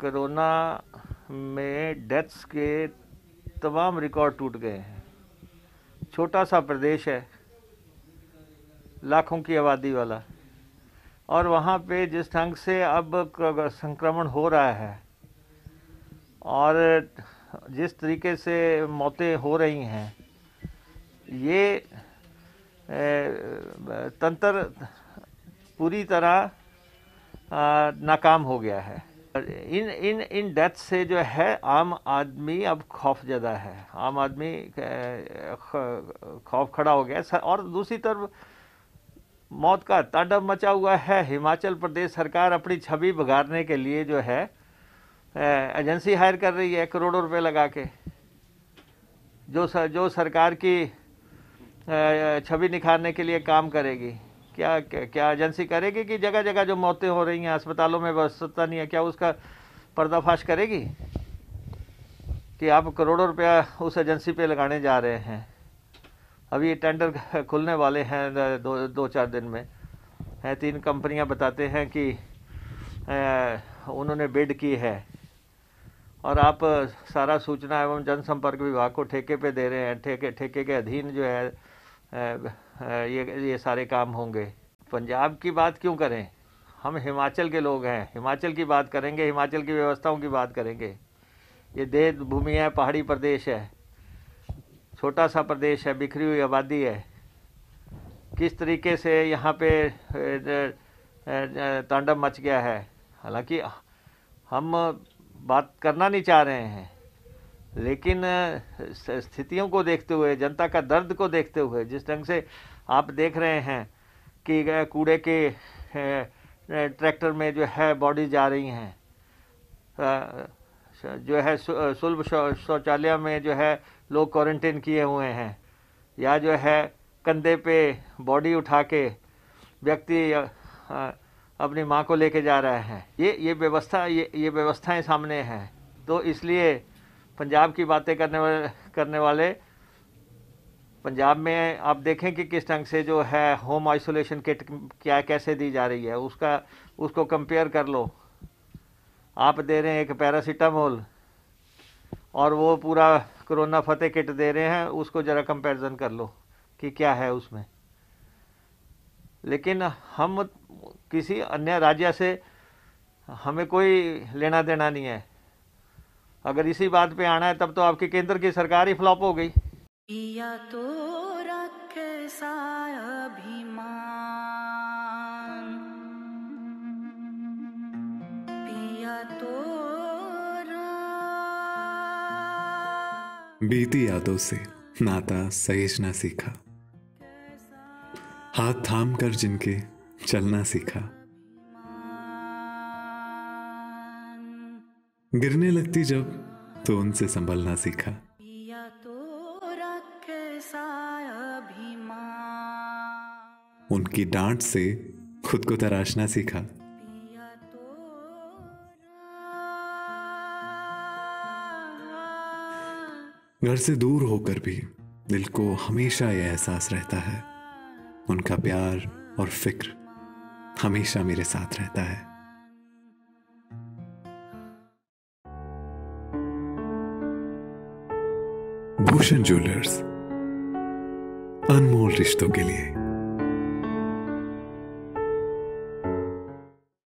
Corona में deaths के तमाम रिकॉर्ड टूट गए हैं। छोटा सा प्रदेश है, लाखों की आबादी वाला, और वहाँ पे जिस ढंग से अब संक्रमण हो रहा है और जिस तरीके से मौतें हो रही हैं, ये तंत्र पूरी तरह नाकाम हो गया है। इन डेथ से जो है आम आदमी अब खौफ ज़्यादा है, आम आदमी खौफ खड़ा हो गया है। और दूसरी तरफ मौत का तांडव मचा हुआ है। हिमाचल प्रदेश सरकार अपनी छवि बिगाड़ने के लिए जो है एजेंसी हायर कर रही है करोड़ों रुपए लगा के, जो सरकार की छवि निखारने के लिए काम करेगी। क्या एजेंसी करेगी कि जगह जगह जो मौतें हो रही हैं, अस्पतालों में व्यवस्था नहीं है, क्या उसका पर्दाफाश करेगी कि आप करोड़ों रुपया उस एजेंसी पे लगाने जा रहे हैं। अभी ये टेंडर खुलने वाले हैं दो चार दिन में हैं। 3 कंपनियां बताते हैं कि उन्होंने बिड की है, और आप सारा सूचना एवं जनसंपर्क विभाग को ठेके पे दे रहे हैं। ठेके के अधीन जो है ये सारे काम होंगे। पंजाब की बात क्यों करें, हम हिमाचल के लोग हैं, हिमाचल की बात करेंगे, हिमाचल की व्यवस्थाओं की बात करेंगे। ये देव भूमि है, पहाड़ी प्रदेश है, छोटा सा प्रदेश है, बिखरी हुई आबादी है। किस तरीके से यहाँ पे तांडव मच गया है। हालांकि हम बात करना नहीं चाह रहे हैं, लेकिन स्थितियों को देखते हुए, जनता का दर्द को देखते हुए, जिस ढंग से आप देख रहे हैं कि कूड़े के ट्रैक्टर में जो है बॉडी जा रही हैं, जो है सुलभ शौचालय में जो है लोग क्वारंटीन किए हुए हैं, या जो है कंधे पे बॉडी उठा के व्यक्ति अपनी माँ को लेके जा रहे हैं। ये व्यवस्थाएं सामने हैं। तो इसलिए पंजाब की बातें करने वाले पंजाब में आप देखें कि किस ढंग से जो है होम आइसोलेशन किट कैसे दी जा रही है, उसको कंपेयर कर लो। आप दे रहे हैं एक पैरासीटामोल, और वो पूरा कोरोना फतेह किट दे रहे हैं, उसको ज़रा कंपैरिजन कर लो कि क्या है उसमें। लेकिन हम किसी अन्य राज्य से हमें कोई लेना देना नहीं है। अगर इसी बात पे आना है तब तो आपकी केंद्र की सरकार ही फ्लॉप हो गई। या तो रख सारा बीती यादों से नाता सहेजना सीखा, हाथ थाम कर जिनके चलना सीखा, गिरने लगती जब तो उनसे संभलना सीखा। उनकी डांट से खुद को तराशना सीखा, घर से दूर होकर भी दिल को हमेशा यह एहसास रहता है, उनका प्यार और फिक्र हमेशा मेरे साथ रहता है। भूषण ज्वेलर्स, अनमोल रिश्तों के लिए।